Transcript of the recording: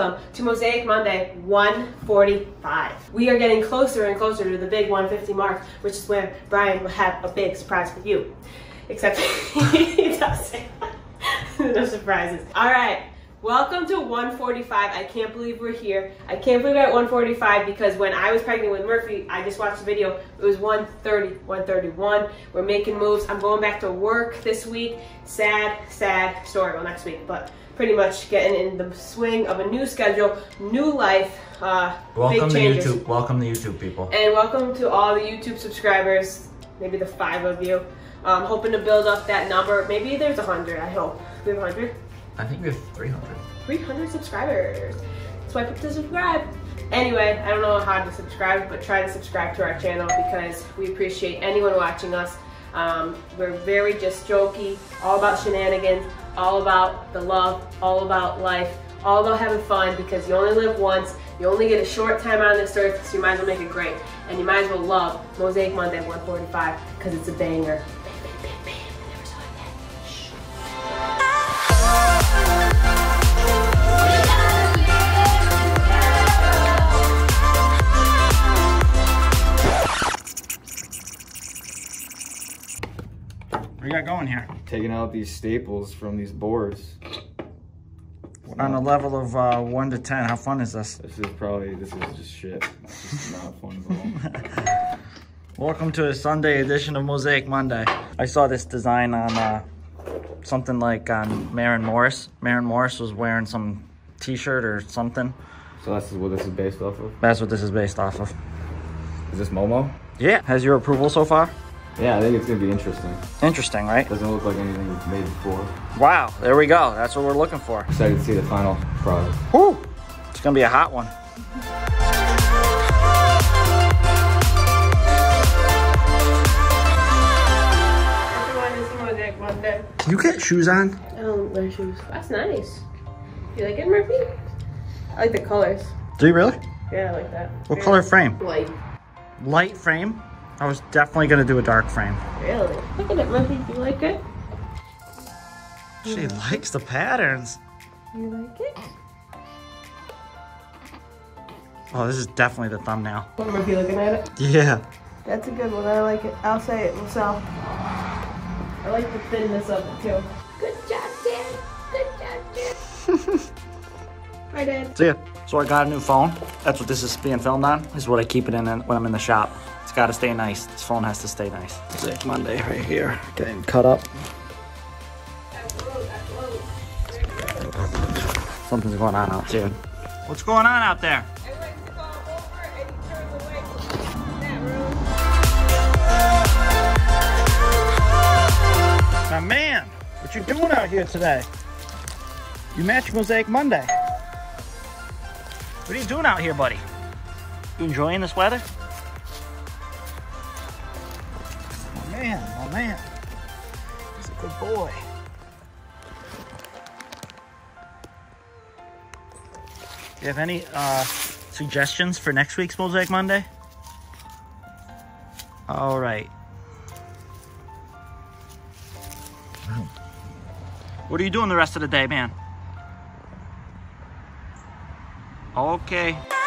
welcome to Mosaic Monday 145. We are getting closer and closer to the big 150 mark, which is where Brian will have a big surprise for you. Except he doesn't. No surprises. All right. Welcome to 145. I can't believe we're here. I can't believe we're at 145 because when I was pregnant with Murphy, I just watched the video. It was 130, 131. We're making moves. I'm going back to work this week. Sad story. Well, next week, but pretty much getting in the swing of a new schedule, new life, big changes. Welcome to YouTube. Welcome to YouTube people. And welcome to all the YouTube subscribers, maybe the 5 of you. I'm hoping to build up that number. Maybe there's 100, I hope. Do we have 100? I think we have 300. 300 subscribers. Swipe up to subscribe. Anyway, I don't know how to subscribe, but try to subscribe to our channel because we appreciate anyone watching us. We're very just jokey, all about shenanigans, all about the love, all about life, all about having fun because you only live once, you only get a short time on this earth, so you might as well make it great. And you might as well love Mosaic Monday 145 because it's a banger. What do you got going here? Taking out these staples from these boards. We're on a level of 1 to 10. How fun is this? This is just shit. It's just not fun at all. Welcome to a Sunday edition of Mosaic Monday. I saw this design on something like Maren Morris. Maren Morris was wearing some t-shirt or something. So this is what this is based off of? That's what this is based off of. Is this Momo? Yeah. Has your approval so far? Yeah, I think it's gonna be interesting. Interesting, right? Doesn't look like anything we've made before. Wow, there we go. That's what we're looking for. Excited to see the final product. Woo! It's gonna be a hot one. Everyone, this is Mosaic Monday. You get shoes on? I don't wear shoes. That's nice. You like it, Murphy? I like the colors. Do you really? Yeah, I like that. What color frame? Light. Light frame? I was definitely gonna do a dark frame. Really? Look at it, Murphy. Do you like it? She likes the patterns. You like it? Oh, this is definitely the thumbnail. Murphy looking at it? Yeah. That's a good one. I like it. I'll say it myself. I like the thinness of it too. Good job, Dad. Good job, Dad. Bye, Dad. See ya. So I got a new phone. That's what this is being filmed on. This is what I keep it in when I'm in the shop. It's gotta stay nice. This phone has to stay nice. Mosaic Monday right here. Getting cut up. Something's going on out there. What's going on out there? My man, what you doing out here today? You match Mosaic Monday. What are you doing out here, buddy? You enjoying this weather? Man, he's a good boy. Do you have any suggestions for next week's Mosaic Monday? All right. What are you doing the rest of the day, man? Okay.